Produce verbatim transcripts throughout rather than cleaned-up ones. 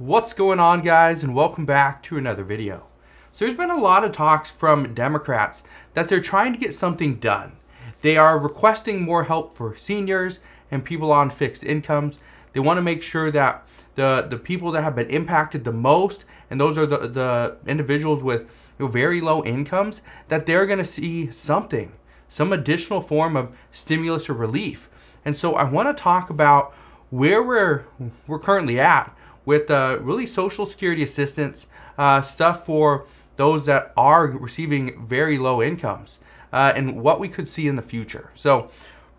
What's going on, guys, and welcome back to another video. So there's been a lot of talks from Democrats that they're trying to get something done. They are requesting more help for seniors and people on fixed incomes. They want to make sure that the the people that have been impacted the most, and those are the, the individuals with, you know, very low incomes, that they're going to see something, some additional form of stimulus or relief. And so I want to talk about where we're we're currently at with uh, really Social Security assistance uh, stuff for those that are receiving very low incomes uh, and what we could see in the future. So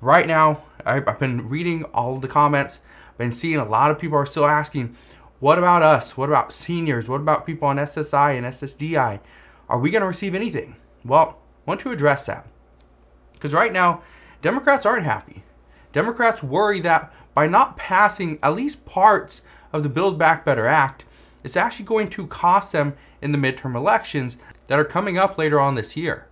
right now, I've, I've been reading all of the comments, been seeing a lot of people are still asking, what about us? What about seniors? What about people on S S I and S S D I? Are we going to receive anything? Well, I want to address that, because right now, Democrats aren't happy. Democrats worry that by not passing at least parts of the Build Back Better Act, it's actually going to cost them in the midterm elections that are coming up later on this year.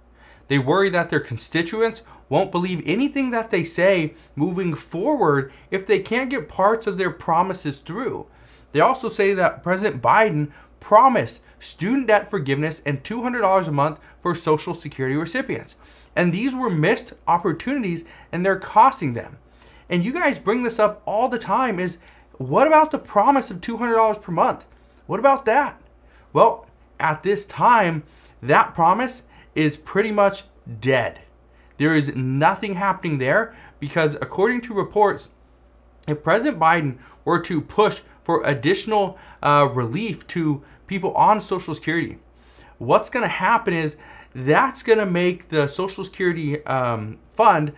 They worry that their constituents won't believe anything that they say moving forward if they can't get parts of their promises through. They also say that President Biden promised student debt forgiveness and two hundred dollars a month for Social Security recipients, and these were missed opportunities and they're costing them. And you guys bring this up all the time, is what about the promise of two hundred dollars per month? What about that? Well, at this time, that promise is pretty much dead. There is nothing happening there, because according to reports, if President Biden were to push for additional uh, relief to people on Social Security, what's going to happen is that's going to make the Social Security um, fund,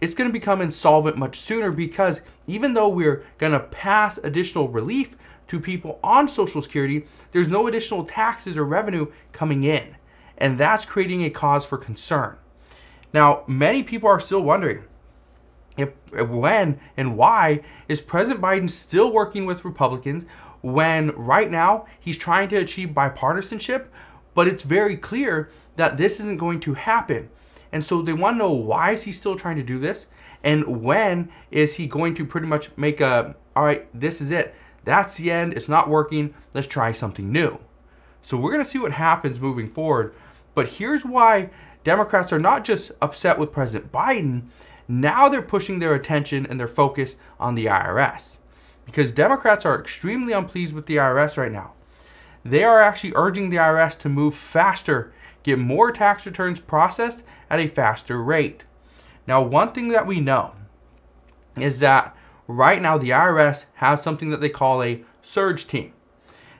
it's going to become insolvent much sooner, because even though we're going to pass additional relief to people on Social Security, there's no additional taxes or revenue coming in, and that's creating a cause for concern. Now, many people are still wondering if, when and why is President Biden still working with Republicans when right now he's trying to achieve bipartisanship, but it's very clear that this isn't going to happen. And so they want to know, why is he still trying to do this? And when is he going to pretty much make a, all right, this is it. That's the end. It's not working. Let's try something new. So we're going to see what happens moving forward. But here's why Democrats are not just upset with President Biden. Now they're pushing their attention and their focus on the I R S, because Democrats are extremely unpleased with the I R S right now. They are actually urging the I R S to move faster, get more tax returns processed at a faster rate. Now, one thing that we know is that right now the I R S has something that they call a surge team.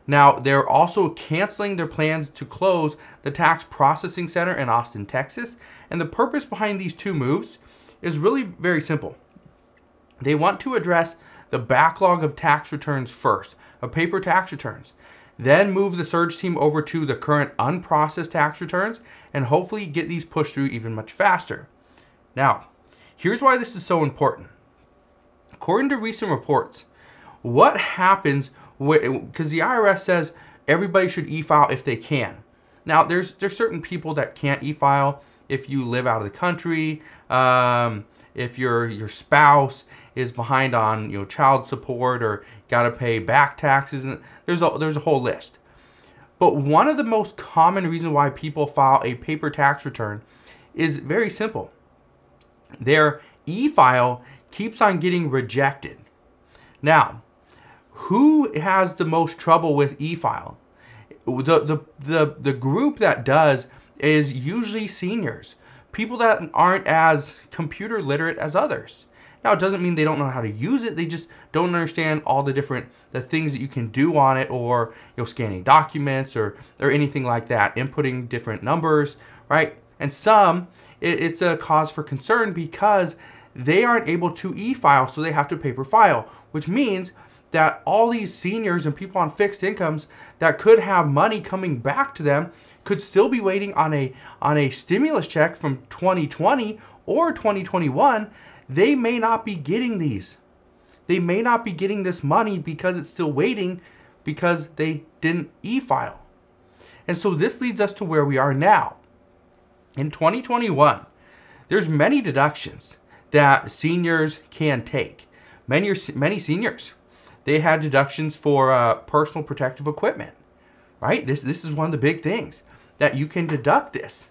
Now, they're also canceling their plans to close the Tax Processing Center in Austin, Texas. And the purpose behind these two moves is really very simple. They want to address the backlog of tax returns first, of paper tax returns. Then move the surge team over to the current unprocessed tax returns and hopefully get these pushed through even much faster. Now, here's why this is so important. According to recent reports, what happens, because the I R S says everybody should e-file if they can. Now, there's, there's certain people that can't e-file. If you live out of the country, um, if your your spouse is behind on, you know, child support or got to pay back taxes, and there's a there's a whole list. But one of the most common reasons why people file a paper tax return is very simple. Their e-file keeps on getting rejected. Now, who has the most trouble with e-file? The the the the group that does is usually seniors, people that aren't as computer literate as others. Now, it doesn't mean they don't know how to use it. They just don't understand all the different the things that you can do on it, or, you know, scanning documents or or anything like that, inputting different numbers, right? And some, it, it's a cause for concern because they aren't able to e-file, so they have to paper file, which means that all these seniors and people on fixed incomes that could have money coming back to them could still be waiting on a on a stimulus check from twenty twenty or twenty twenty-one. They may not be getting these. They may not be getting this money because it's still waiting, because they didn't e-file. And so this leads us to where we are now. In twenty twenty-one, there's many deductions that seniors can take. Many, many seniors They had deductions for uh, personal protective equipment, right? This, this is one of the big things, that you can deduct this.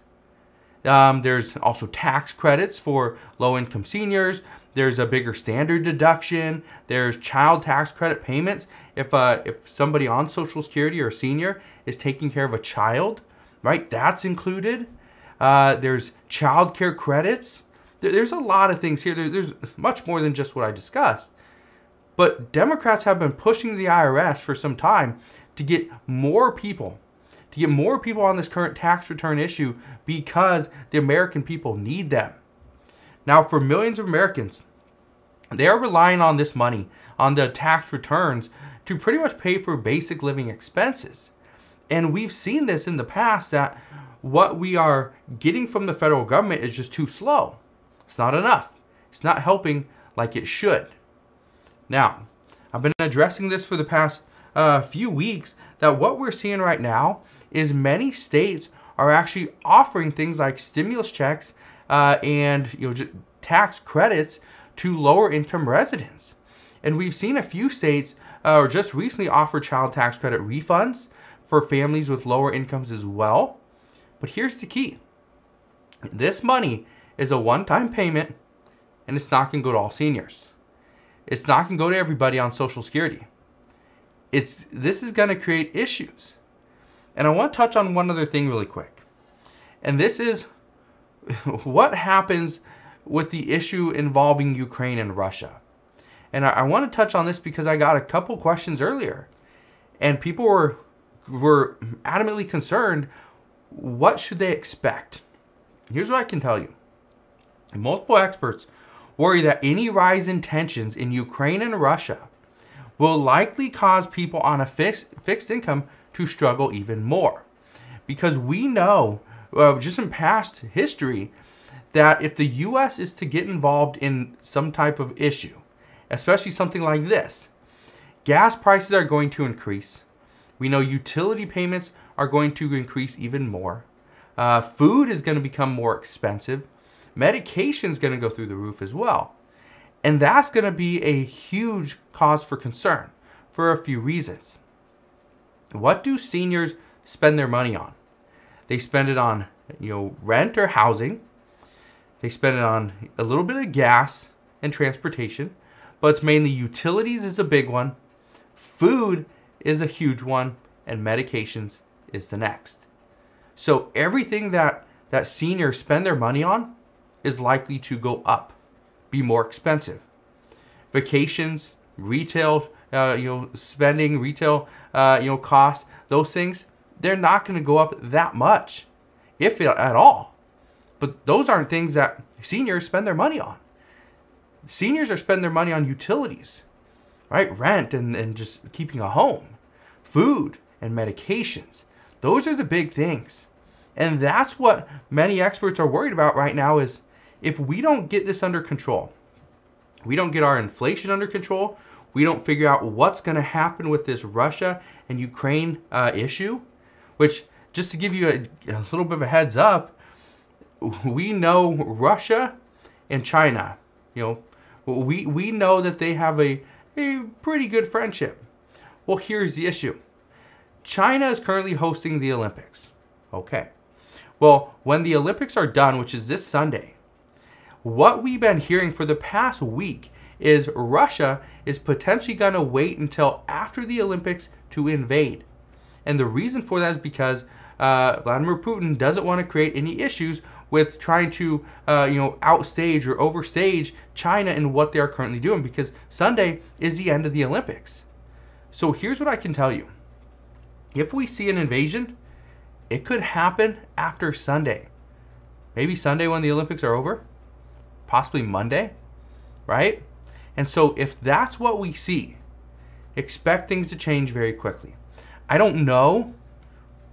Um, there's also tax credits for low-income seniors. There's a bigger standard deduction. There's child tax credit payments. If, uh, if somebody on Social Security or a senior is taking care of a child, right, that's included. Uh, there's child care credits. There, there's a lot of things here. There, there's much more than just what I discussed. But Democrats have been pushing the I R S for some time to get more people, to get more people on this current tax return issue, because the American people need them. Now, for millions of Americans, they are relying on this money, on the tax returns, to pretty much pay for basic living expenses. And we've seen this in the past, that what we are getting from the federal government is just too slow. It's not enough. It's not helping like it should. Now, I've been addressing this for the past uh, few weeks, that what we're seeing right now is many states are actually offering things like stimulus checks uh, and you know just tax credits to lower income residents. And we've seen a few states uh, just recently offer child tax credit refunds for families with lower incomes as well. But here's the key. This money is a one-time payment, and it's not going to go to all seniors. It's not going to go to everybody on Social Security. It's, this is going to create issues. And I want to touch on one other thing really quick. And this is what happens with the issue involving Ukraine and Russia. And I, I want to touch on this because I got a couple questions earlier. And people were, were adamantly concerned, what should they expect? Here's what I can tell you. Multiple experts worry that any rise in tensions in Ukraine and Russia will likely cause people on a fixed, fixed income to struggle even more. Because we know, uh, just in past history, that if the U S is to get involved in some type of issue, especially something like this, gas prices are going to increase. We know utility payments are going to increase even more. Uh, food is going to become more expensive. Medication is going to go through the roof as well. And that's going to be a huge cause for concern for a few reasons. What do seniors spend their money on? They spend it on, you know, rent or housing. They spend it on a little bit of gas and transportation, but it's mainly utilities is a big one. Food is a huge one, and medications is the next. So everything that that seniors spend their money on is likely to go up, be more expensive. Vacations, retail, uh, you know, spending, retail, uh, you know, costs, those things, they're not going to go up that much, if at all. But those aren't things that seniors spend their money on. Seniors are spending their money on utilities, right? Rent and, and just keeping a home, food and medications. Those are the big things. And that's what many experts are worried about right now, is if we don't get this under control, we don't get our inflation under control, we don't figure out what's going to happen with this Russia and Ukraine uh, issue, which, just to give you a, a little bit of a heads up, we know Russia and China, you know, we, we know that they have a, a pretty good friendship. Well, here's the issue. China is currently hosting the Olympics. Okay. Well, when the Olympics are done, which is this Sunday, what we've been hearing for the past week is Russia is potentially going to wait until after the Olympics to invade. And the reason for that is because uh, Vladimir Putin doesn't want to create any issues with trying to uh, you know, outstage or overstage China in what they are currently doing, because Sunday is the end of the Olympics. So here's what I can tell you. If we see an invasion, it could happen after Sunday. Maybe Sunday when the Olympics are over, possibly Monday, right? And so if that's what we see, expect things to change very quickly. I don't know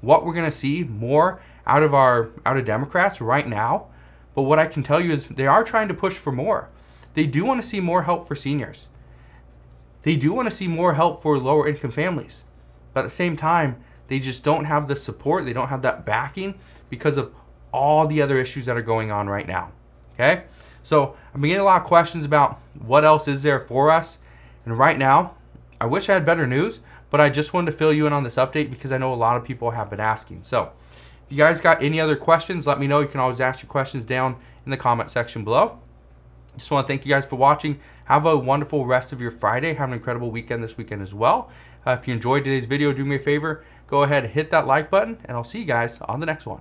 what we're gonna see more out of our out of Democrats right now, but what I can tell you is they are trying to push for more. They do wanna see more help for seniors. They do wanna see more help for lower income families. But at the same time, they just don't have the support. They don't have that backing because of all the other issues that are going on right now. Okay? So I'm getting a lot of questions about what else is there for us. And right now, I wish I had better news, but I just wanted to fill you in on this update because I know a lot of people have been asking. So if you guys got any other questions, let me know. You can always ask your questions down in the comment section below. Just want to thank you guys for watching. Have a wonderful rest of your Friday. Have an incredible weekend this weekend as well. Uh, if you enjoyed today's video, do me a favor. Go ahead and hit that like button, and I'll see you guys on the next one.